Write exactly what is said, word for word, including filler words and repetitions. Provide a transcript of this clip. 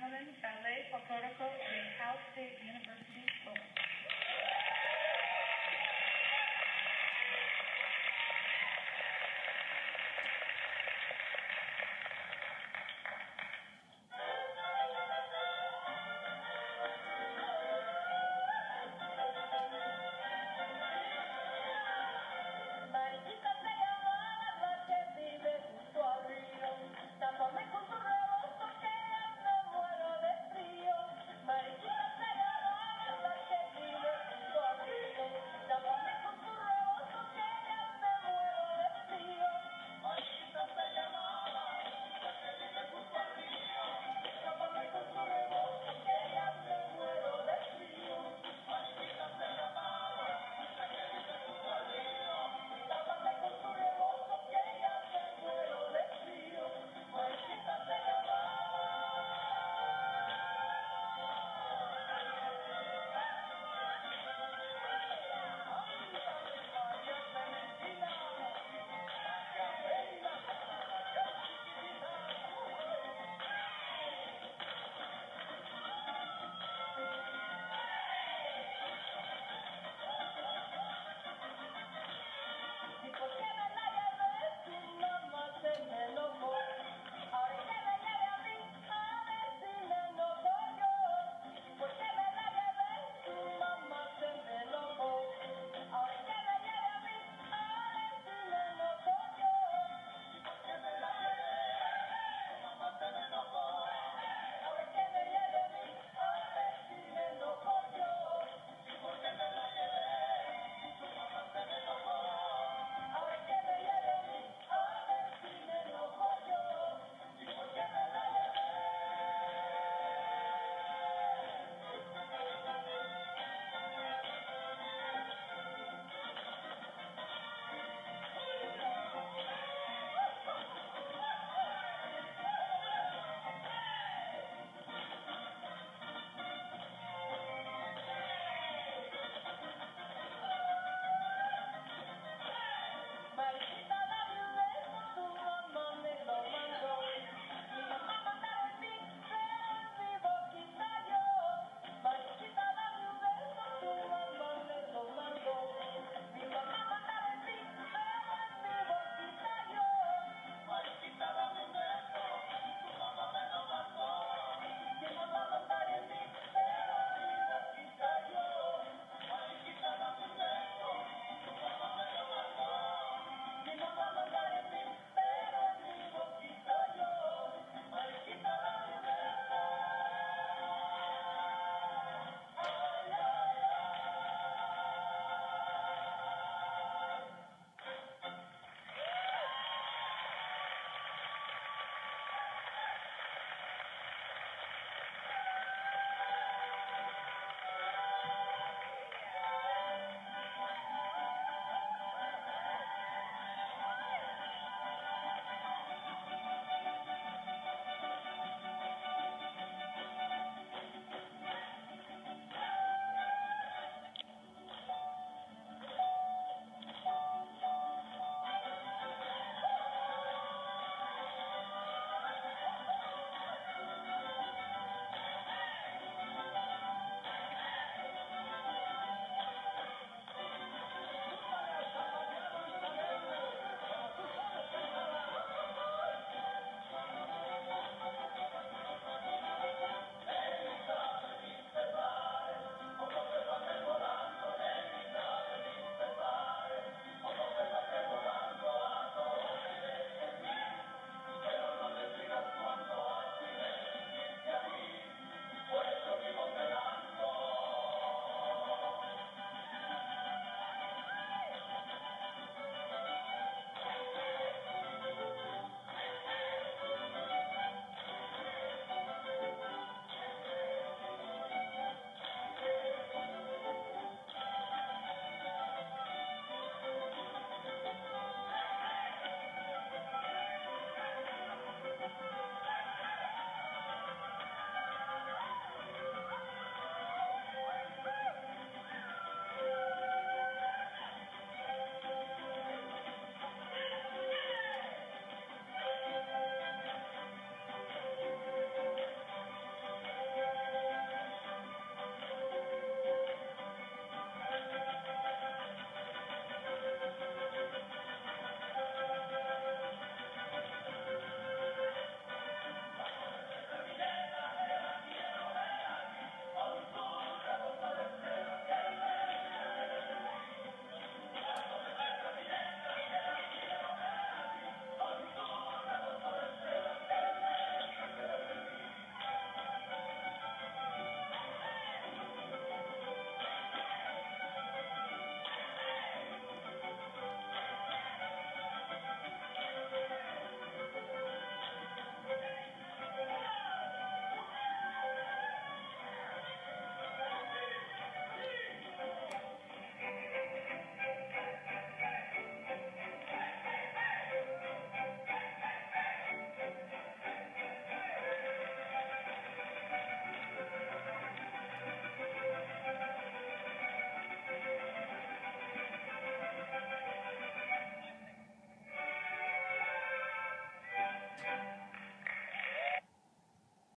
gentlemen, Ballet Folklorico de Cal State University.